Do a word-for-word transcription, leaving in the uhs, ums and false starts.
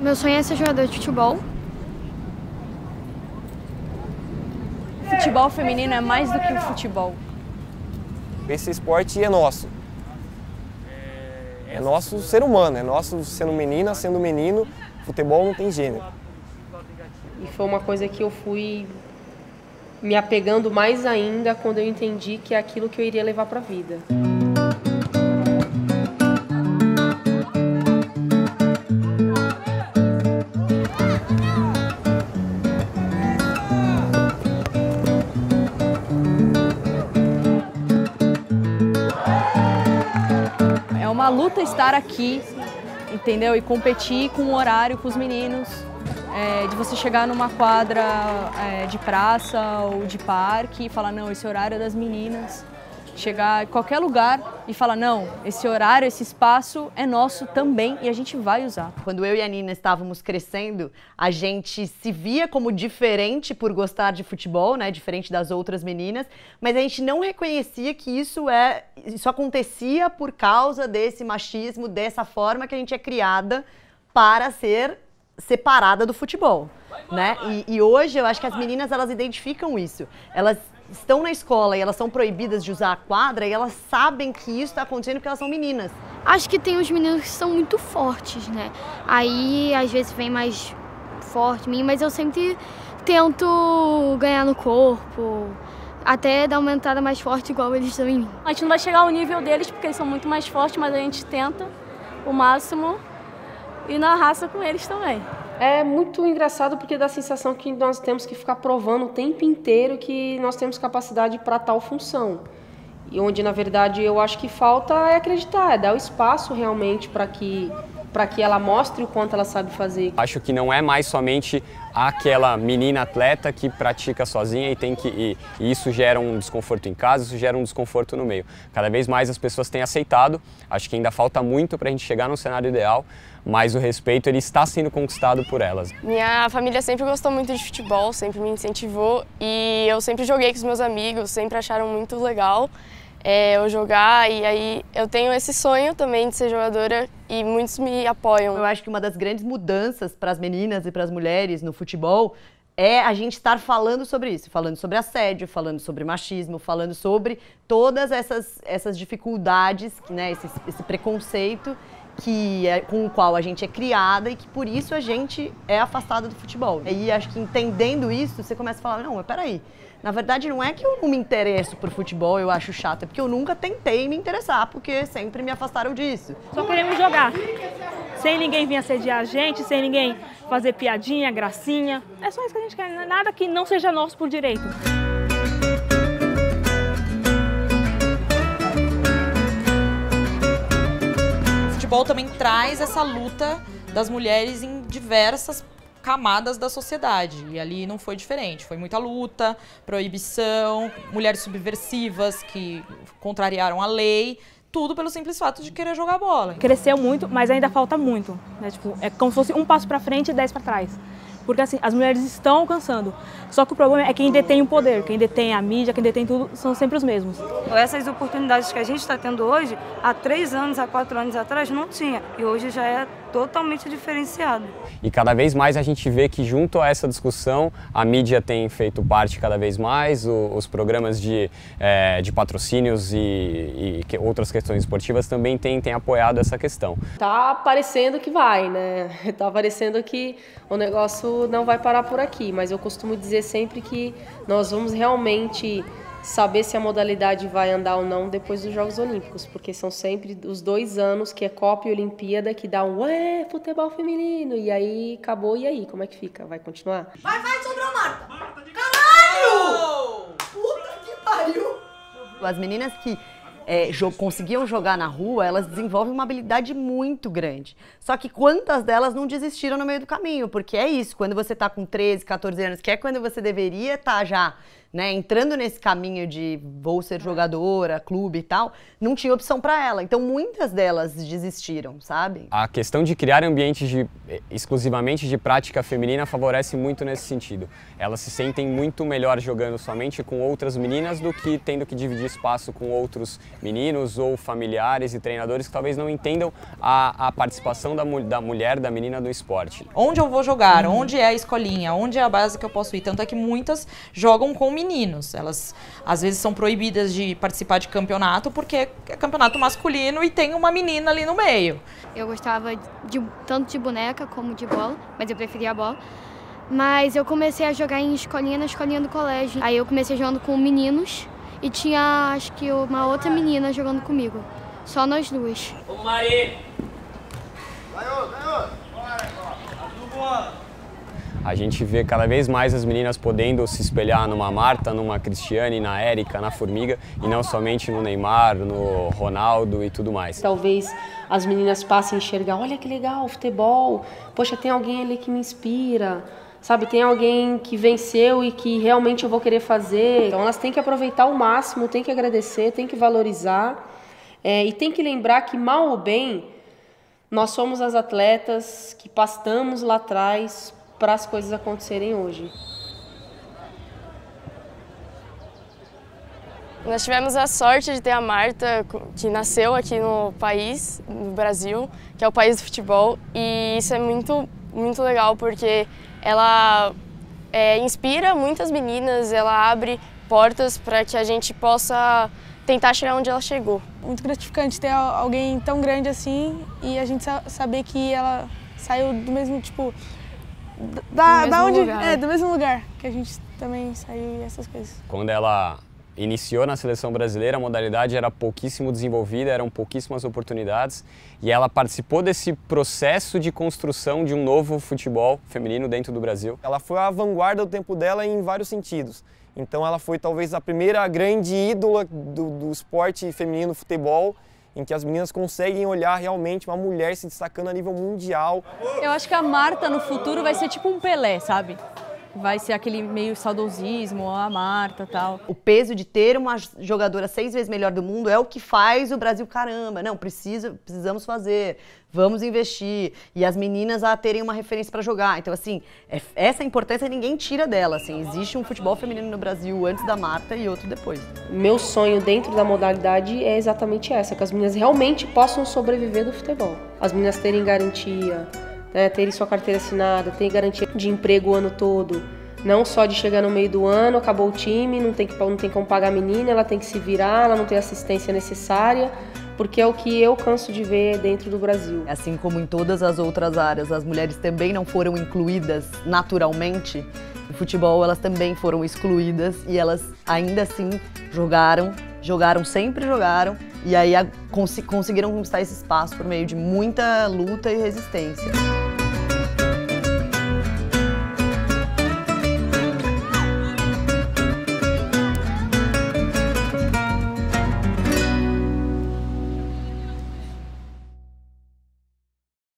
Meu sonho é ser jogador de futebol. Futebol feminino é mais do que o futebol. Esse esporte é nosso. É nosso ser humano, é nosso sendo menina, sendo menino. Futebol não tem gênero. E foi uma coisa que eu fui me apegando mais ainda quando eu entendi que é aquilo que eu iria levar para a vida. É uma luta estar aqui, entendeu? E competir com o horário, com os meninos. É, de você chegar numa quadra é, de praça ou de parque e falar, não, esse horário é das meninas. Chegar em qualquer lugar e falar, não, esse horário, esse espaço é nosso também e a gente vai usar. Quando eu e a Nina estávamos crescendo, a gente se via como diferente por gostar de futebol, né, diferente das outras meninas, mas a gente não reconhecia que isso, é, isso acontecia por causa desse machismo, dessa forma que a gente é criada para ser separada do futebol, né? E, e hoje eu acho que as meninas, elas identificam isso. Elas estão na escola e elas são proibidas de usar a quadra e elas sabem que isso está acontecendo porque elas são meninas. Acho que tem os meninos que são muito fortes, né? Aí às vezes vem mais forte em mim, mas eu sempre tento ganhar no corpo, até dar uma entrada mais forte igual eles dão em mim. A gente não vai chegar ao nível deles porque eles são muito mais fortes, mas a gente tenta o máximo. E na raça com eles também. É muito engraçado porque dá a sensação que nós temos que ficar provando o tempo inteiro que nós temos capacidade para tal função. E onde, na verdade, eu acho que falta é acreditar, é dar o espaço realmente para que, para que ela mostre o quanto ela sabe fazer. Acho que não é mais somente aquela menina atleta que pratica sozinha e tem que e, e isso gera um desconforto em casa, isso gera um desconforto no meio. Cada vez mais as pessoas têm aceitado, acho que ainda falta muito para a gente chegar no cenário ideal, mas o respeito ele está sendo conquistado por elas. Minha família sempre gostou muito de futebol, sempre me incentivou e eu sempre joguei com os meus amigos, sempre acharam muito legal. É, eu jogar e aí eu tenho esse sonho também de ser jogadora e muitos me apoiam. Eu acho que uma das grandes mudanças para as meninas e para as mulheres no futebol é a gente estar falando sobre isso, falando sobre assédio, falando sobre machismo, falando sobre todas essas, essas dificuldades, né, esse, esse preconceito que é, com o qual a gente é criada e que por isso a gente é afastada do futebol. E acho que entendendo isso, você começa a falar, não, mas peraí, na verdade, não é que eu não me interesso por futebol, eu acho chato, é porque eu nunca tentei me interessar, porque sempre me afastaram disso. Só queremos jogar, sem ninguém vir assediar a gente, sem ninguém fazer piadinha, gracinha. É só isso que a gente quer, nada que não seja nosso por direito. O futebol também traz essa luta das mulheres em diversas camadas da sociedade, e ali não foi diferente, foi muita luta, proibição, mulheres subversivas que contrariaram a lei, tudo pelo simples fato de querer jogar bola. Cresceu muito, mas ainda falta muito, né? Tipo, é como se fosse um passo para frente e dez para trás, porque assim, as mulheres estão alcançando, só que o problema é quem detém o poder, quem detém a mídia, quem detém tudo, são sempre os mesmos. Essas oportunidades que a gente está tendo hoje, há três anos, há quatro anos atrás, não tinha, e hoje já é totalmente diferenciado. E cada vez mais a gente vê que junto a essa discussão a mídia tem feito parte cada vez mais, o, os programas de, é, de patrocínios e, e que outras questões esportivas também têm, têm apoiado essa questão. Tá parecendo que vai, né? Tá parecendo que o negócio não vai parar por aqui, mas eu costumo dizer sempre que nós vamos realmente saber se a modalidade vai andar ou não depois dos Jogos Olímpicos, porque são sempre os dois anos que é Copa e Olimpíada que dá um ué, futebol feminino, e aí acabou, e aí, como é que fica? Vai continuar? Vai, vai, sobrou a Marta! Caralho! Puta que pariu! As meninas que é, jo- conseguiam jogar na rua, elas desenvolvem uma habilidade muito grande. Só que quantas delas não desistiram no meio do caminho? Porque é isso, quando você tá com treze, quatorze anos, que é quando você deveria estar tá já né, entrando nesse caminho de vou ser jogadora, clube e tal, não tinha opção para ela. Então muitas delas desistiram, sabe? A questão de criar ambientes de, exclusivamente de prática feminina favorece muito nesse sentido. Elas se sentem muito melhor jogando somente com outras meninas do que tendo que dividir espaço com outros meninos ou familiares e treinadores que talvez não entendam a, a participação da, da mulher, da menina do esporte. Onde eu vou jogar? Hum. Onde é a escolinha? Onde é a base que eu posso ir? Tanto é que muitas jogam com meninos. Elas às vezes são proibidas de participar de campeonato porque é campeonato masculino e tem uma menina ali no meio. Eu gostava de, tanto de boneca como de bola, mas eu preferia a bola. Mas eu comecei a jogar em escolinha, na escolinha do colégio. Aí eu comecei jogando com meninos e tinha acho que uma outra menina jogando comigo. Só nós duas. Vamos aí! Ganhou, ganhou! Bora, bora! A gente vê cada vez mais as meninas podendo se espelhar numa Marta, numa Cristiane, na Érica, na Formiga, e não somente no Neymar, no Ronaldo e tudo mais. Talvez as meninas passem a enxergar, olha que legal, futebol, poxa, tem alguém ali que me inspira, sabe, tem alguém que venceu e que realmente eu vou querer fazer. Então elas têm que aproveitar ao máximo, têm que agradecer, têm que valorizar, é, e tem que lembrar que mal ou bem, nós somos as atletas que pastamos lá atrás, para as coisas acontecerem hoje. Nós tivemos a sorte de ter a Marta, que nasceu aqui no país, no Brasil, que é o país do futebol, e isso é muito, muito legal, porque ela é, inspira muitas meninas, ela abre portas para que a gente possa tentar chegar onde ela chegou. Muito gratificante ter alguém tão grande assim, e a gente saber que ela saiu do mesmo, tipo, Da, da onde, é, do mesmo lugar que a gente também saiu e essas coisas. Quando ela iniciou na seleção brasileira, a modalidade era pouquíssimo desenvolvida, eram pouquíssimas oportunidades, e ela participou desse processo de construção de um novo futebol feminino dentro do Brasil. Ela foi a vanguarda do tempo dela em vários sentidos. Então ela foi talvez a primeira grande ídola do, do esporte feminino, futebol, em que as meninas conseguem olhar realmente uma mulher se destacando a nível mundial. Eu acho que a Marta no futuro vai ser tipo um Pelé, sabe? Vai ser aquele meio saudosismo, a Marta e tal. O peso de ter uma jogadora seis vezes melhor do mundo é o que faz o Brasil, caramba, não, precisa, precisamos fazer, vamos investir. E as meninas a terem uma referência para jogar. Então, assim, essa importância ninguém tira dela, assim. Existe um futebol feminino no Brasil antes da Marta e outro depois. Meu sonho dentro da modalidade é exatamente essa, que as meninas realmente possam sobreviver do futebol. As meninas terem garantia, né, terem sua carteira assinada, ter garantia de emprego o ano todo, não só de chegar no meio do ano, acabou o time, não tem, que, não tem como pagar a menina, ela tem que se virar, ela não tem a assistência necessária, porque é o que eu canso de ver dentro do Brasil. Assim como em todas as outras áreas, as mulheres também não foram incluídas naturalmente, no futebol elas também foram excluídas e elas ainda assim jogaram, jogaram, sempre jogaram, e aí cons- conseguiram conquistar esse espaço por meio de muita luta e resistência.